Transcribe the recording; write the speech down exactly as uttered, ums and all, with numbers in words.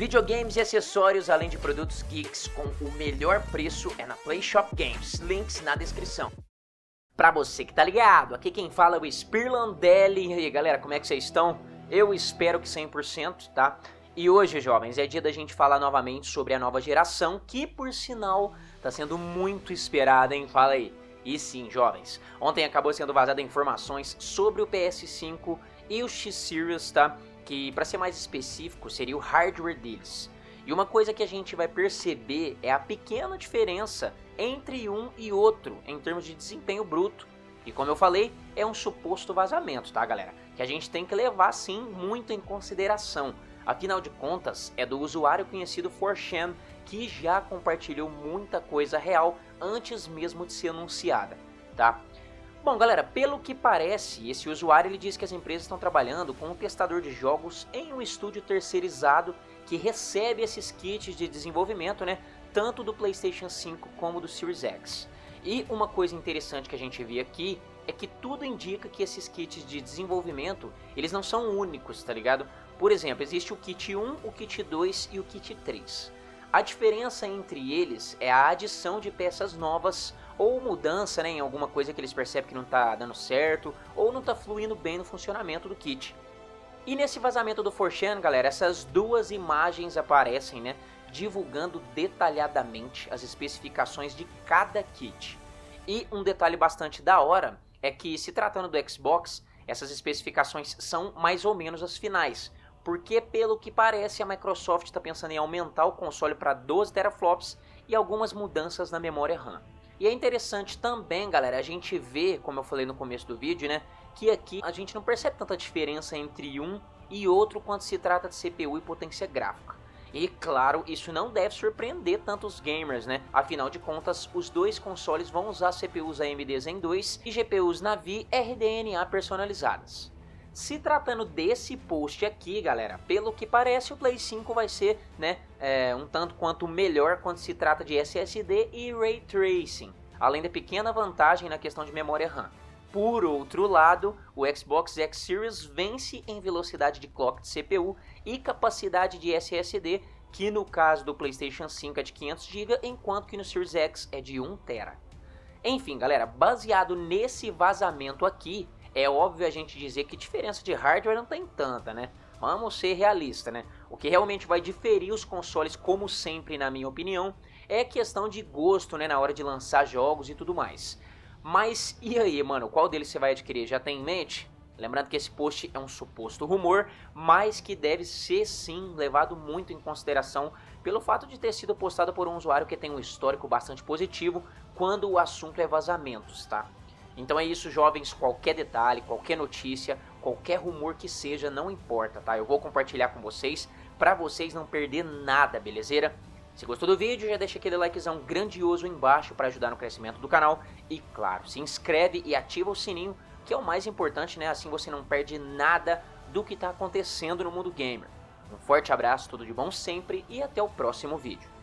Videogames e acessórios, além de produtos geeks com o melhor preço, é na PLAYSHOP GAMES, links na descrição. Pra você que tá ligado, aqui quem fala é o Spirlandelli. E aí galera, como é que vocês estão? Eu espero que cem por cento, tá? E hoje, jovens, é dia da gente falar novamente sobre a nova geração, que por sinal tá sendo muito esperada, hein? Fala aí. E sim, jovens, ontem acabou sendo vazada informações sobre o P S cinco e o X-Series, tá? Que, para ser mais específico, seria o hardware deles. E uma coisa que a gente vai perceber é a pequena diferença entre um e outro em termos de desempenho bruto. E como eu falei, é um suposto vazamento, tá galera? Que a gente tem que levar sim muito em consideração. Afinal de contas, é do usuário conhecido four chan, que já compartilhou muita coisa real antes mesmo de ser anunciada, tá? Bom galera, pelo que parece, esse usuário ele diz que as empresas estão trabalhando com um testador de jogos em um estúdio terceirizado que recebe esses kits de desenvolvimento, né, tanto do PlayStation cinco como do Series X. E uma coisa interessante que a gente vê aqui é que tudo indica que esses kits de desenvolvimento, eles não são únicos, tá ligado? Por exemplo, existe o kit um, o kit dois e o kit três. A diferença entre eles é a adição de peças novas ou mudança, né, em alguma coisa que eles percebem que não tá dando certo ou não tá fluindo bem no funcionamento do kit. E nesse vazamento do four chan, galera, essas duas imagens aparecem, né, divulgando detalhadamente as especificações de cada kit. E um detalhe bastante da hora é que, se tratando do Xbox, essas especificações são mais ou menos as finais. Porque, pelo que parece, a Microsoft está pensando em aumentar o console para doze teraflops e algumas mudanças na memória RAM. E é interessante também, galera, a gente vê, como eu falei no começo do vídeo, né, que aqui a gente não percebe tanta diferença entre um e outro quando se trata de C P U e potência gráfica. E, claro, isso não deve surpreender tanto os gamers, né? Afinal de contas, os dois consoles vão usar C P Us A M D Zen dois e G P Us Navi R D N A personalizadas. Se tratando desse post aqui, galera, pelo que parece o Play cinco vai ser, né, é, um tanto quanto melhor quando se trata de S S D e Ray Tracing, além da pequena vantagem na questão de memória RAM. Por outro lado, o Xbox X-Series vence em velocidade de clock de C P U e capacidade de S S D, que no caso do PlayStation cinco é de quinhentos gigas, enquanto que no Series X é de um terabyte. Enfim, galera, baseado nesse vazamento aqui, é óbvio a gente dizer que diferença de hardware não tem tanta, né? Vamos ser realistas, né? O que realmente vai diferir os consoles, como sempre, na minha opinião, é questão de gosto, né? Na hora de lançar jogos e tudo mais. Mas, e aí, mano? Qual deles você vai adquirir? Já tem em mente? Lembrando que esse post é um suposto rumor, mas que deve ser, sim, levado muito em consideração pelo fato de ter sido postado por um usuário que tem um histórico bastante positivo quando o assunto é vazamentos, tá? Então é isso, jovens, qualquer detalhe, qualquer notícia, qualquer rumor que seja, não importa, tá? Eu vou compartilhar com vocês, pra vocês não perder nada, belezeira? Se gostou do vídeo, já deixa aquele likezão grandioso embaixo pra ajudar no crescimento do canal. E claro, se inscreve e ativa o sininho, que é o mais importante, né? Assim você não perde nada do que tá acontecendo no mundo gamer. Um forte abraço, tudo de bom sempre e até o próximo vídeo.